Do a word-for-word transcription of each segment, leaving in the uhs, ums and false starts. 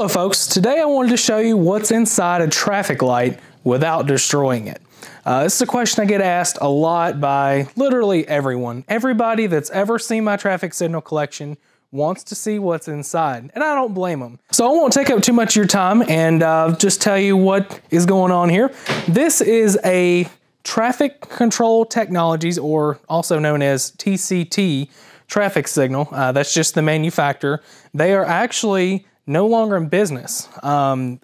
Hello folks, today I wanted to show you what's inside a traffic light without destroying it. Uh, this is a question I get asked a lot by literally everyone. Everybody that's ever seen my traffic signal collection wants to see what's inside, and I don't blame them. So I won't take up too much of your time and uh, just tell you what is going on here. This is a Traffic Control Technologies, or also known as T C T, traffic signal. Uh, that's just the manufacturer. They are actually no longer in business. Um,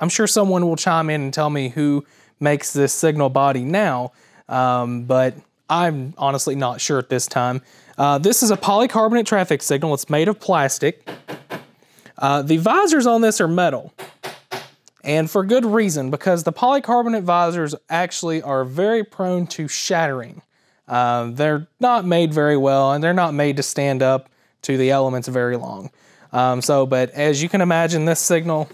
I'm sure someone will chime in and tell me who makes this signal body now, um, but I'm honestly not sure at this time. Uh, this is a polycarbonate traffic signal. It's made of plastic. Uh, the visors on this are metal, and for good reason, because the polycarbonate visors actually are very prone to shattering. Uh, they're not made very well, and they're not made to stand up to the elements very long. Um, so, but as you can imagine, this signal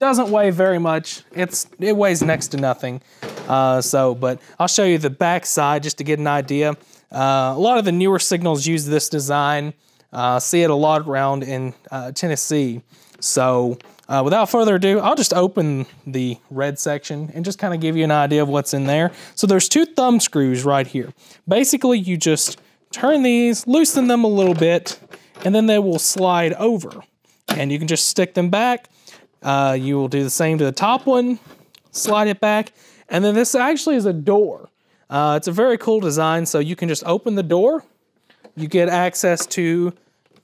doesn't weigh very much. It's, it weighs next to nothing. Uh, so, but I'll show you the back side just to get an idea. Uh, a lot of the newer signals use this design. Uh, see it a lot around in uh, Tennessee. So uh, without further ado, I'll just open the red section and just kind of give you an idea of what's in there. So there's two thumb screws right here. Basically, you just turn these, loosen them a little bit, and then they will slide over. And you can just stick them back. Uh, you will do the same to the top one, slide it back. And then this actually is a door. Uh, it's a very cool design, so you can just open the door. You get access to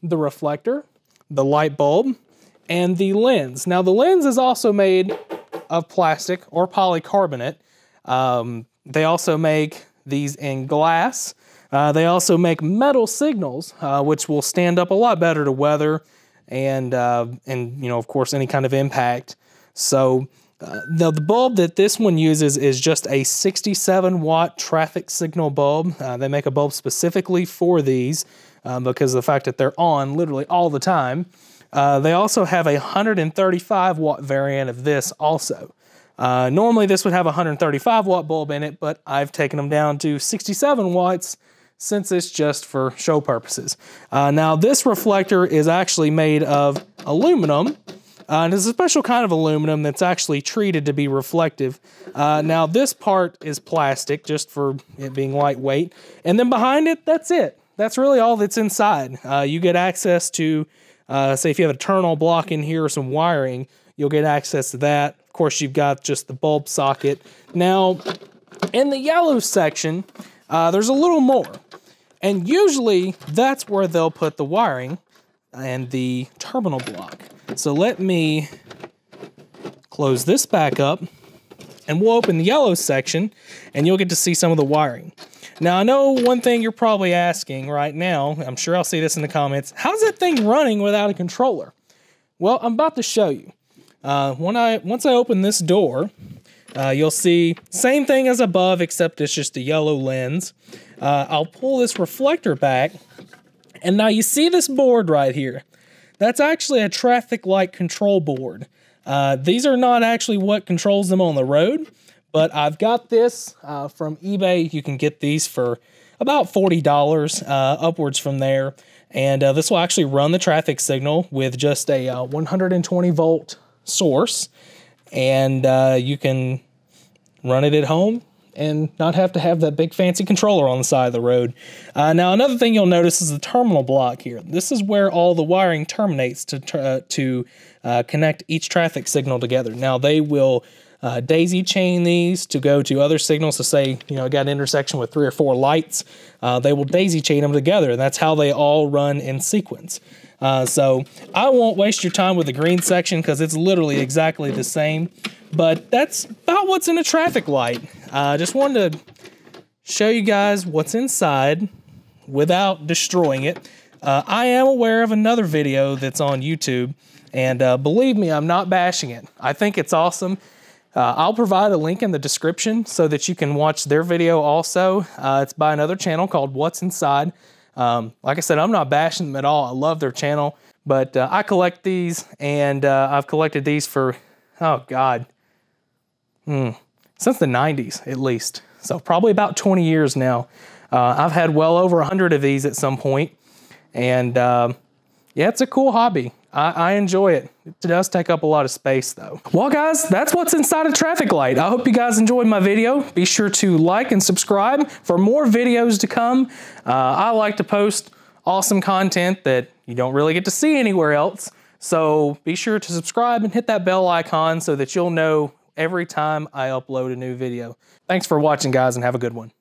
the reflector, the light bulb, and the lens. Now the lens is also made of plastic or polycarbonate. Um, they also make these in glass. Uh, they also make metal signals, uh, which will stand up a lot better to weather and, uh, and you know, of course, any kind of impact. So uh, the, the bulb that this one uses is just a sixty-seven watt traffic signal bulb. Uh, they make a bulb specifically for these uh, because of the fact that they're on literally all the time. Uh, they also have a one hundred thirty-five watt variant of this also. Uh, normally this would have a one hundred thirty-five watt bulb in it, but I've taken them down to sixty-seven watts. Since it's just for show purposes. Uh, now this reflector is actually made of aluminum, uh, and it's a special kind of aluminum that's actually treated to be reflective. Uh, now this part is plastic just for it being lightweight, and then behind it, that's it. That's really all that's inside. Uh, you get access to, uh, say if you have a terminal block in here or some wiring, you'll get access to that. Of course, you've got just the bulb socket. Now, in the yellow section, Uh, there's a little more, and usually that's where they'll put the wiring and the terminal block. So let me close this back up, and we'll open the yellow section, and you'll get to see some of the wiring. Now, I know one thing you're probably asking right now, I'm sure I'll see this in the comments, how's that thing running without a controller? Well, I'm about to show you. Uh, when I, once I open this door, Uh, you'll see same thing as above, except it's just a yellow lens. Uh, I'll pull this reflector back, and now you see this board right here. That's actually a traffic light control board. Uh, these are not actually what controls them on the road, but I've got this uh, from eBay. You can get these for about forty dollars, uh, upwards from there. And uh, this will actually run the traffic signal with just a uh, one hundred twenty volt source. And uh, you can run it at home and not have to have that big fancy controller on the side of the road. Uh, now, another thing you'll notice is the terminal block here. This is where all the wiring terminates to, uh, to uh, connect each traffic signal together. Now, they will uh, daisy chain these to go to other signals. So say, you know, I got an intersection with three or four lights, uh, they will daisy chain them together. And that's how they all run in sequence. Uh, so I won't waste your time with the green section because it's literally exactly the same, but that's about what's in a traffic light. I uh, just wanted to show you guys what's inside without destroying it. Uh, I am aware of another video that's on YouTube, and uh, believe me, I'm not bashing it. I think it's awesome. Uh, I'll provide a link in the description so that you can watch their video also. Uh, it's by another channel called What's Inside. Um, like I said, I'm not bashing them at all. I love their channel, but uh, I collect these, and uh, I've collected these for, oh God, hmm, since the nineties at least. So probably about twenty years now. Uh, I've had well over a hundred of these at some point, and um, yeah, it's a cool hobby. I, I enjoy it. It does take up a lot of space though. Well guys, that's what's inside a traffic light. I hope you guys enjoyed my video. Be sure to like and subscribe for more videos to come. Uh, I like to post awesome content that you don't really get to see anywhere else. So be sure to subscribe and hit that bell icon so that you'll know every time I upload a new video. Thanks for watching guys and have a good one.